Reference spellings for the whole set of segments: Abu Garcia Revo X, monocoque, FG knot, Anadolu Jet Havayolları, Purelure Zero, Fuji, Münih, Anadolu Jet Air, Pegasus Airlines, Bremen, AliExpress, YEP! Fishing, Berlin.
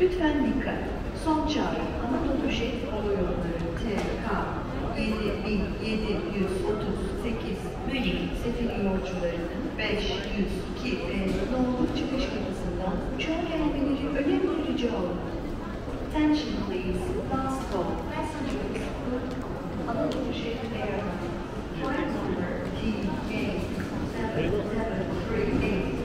Lütfen dikkat. Son çağrı Anadolu Jet Havayolları TK 7738 Münih seferi yolcularının 502 nolu çıkış kapısından uçağa gelmeleri önemli rica olmalı. Attention please, last call. Passengers, Anadolu Jet Air. Flight number TA 7738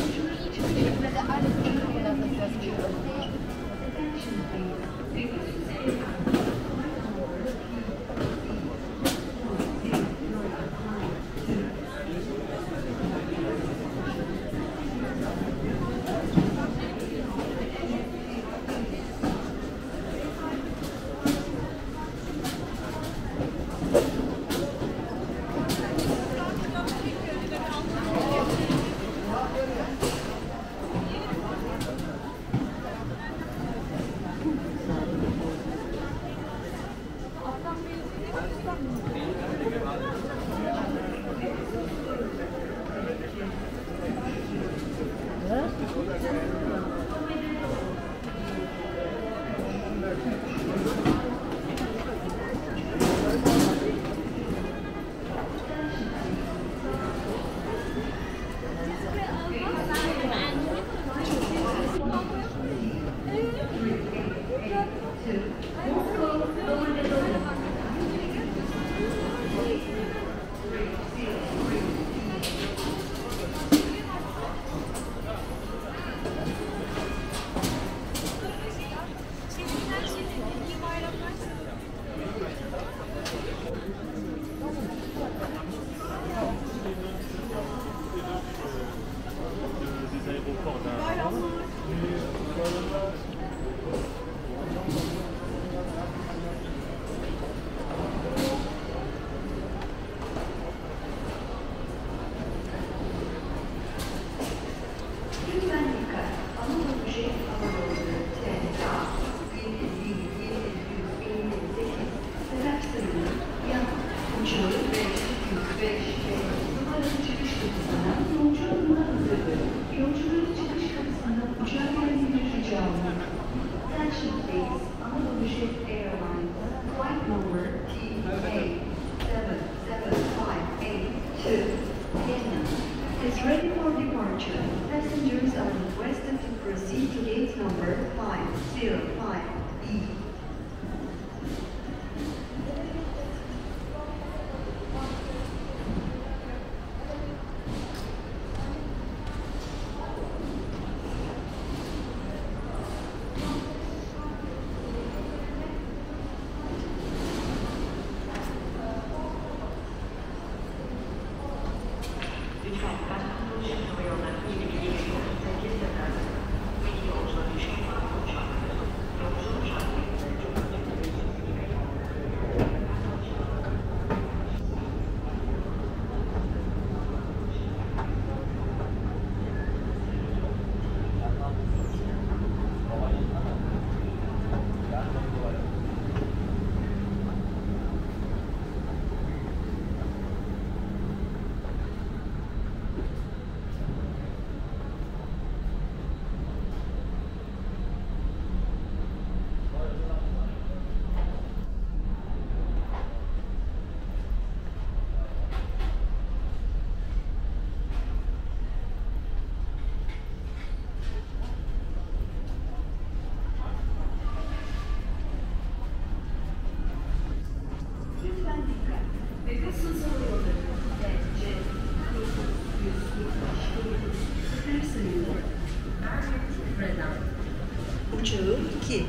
Thank you.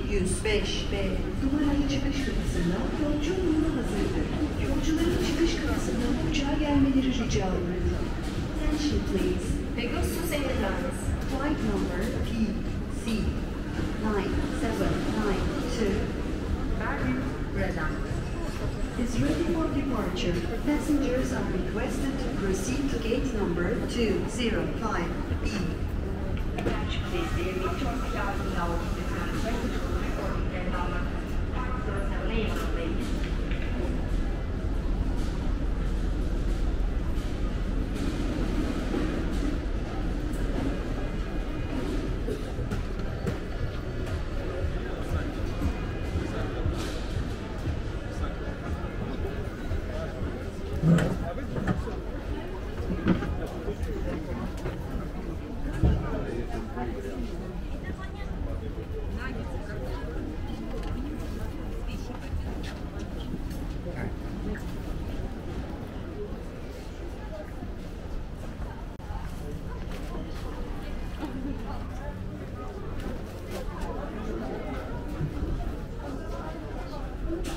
105B numarayı çıkış kapısından yolcu bulma hazırdır. Yolcuların çıkış kapısından uçağa gelmeleri rica edilir. Attention please. Pegasus Airlines. Flight number PC 9792. Berlin Bremen is ready for departure. Passengers are requested to proceed to gate number 205B. Attention please. The emission of the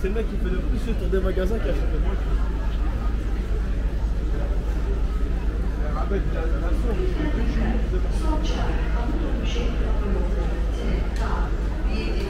c'est le mec qui fait le plus le tour des magasins qui achète le moins.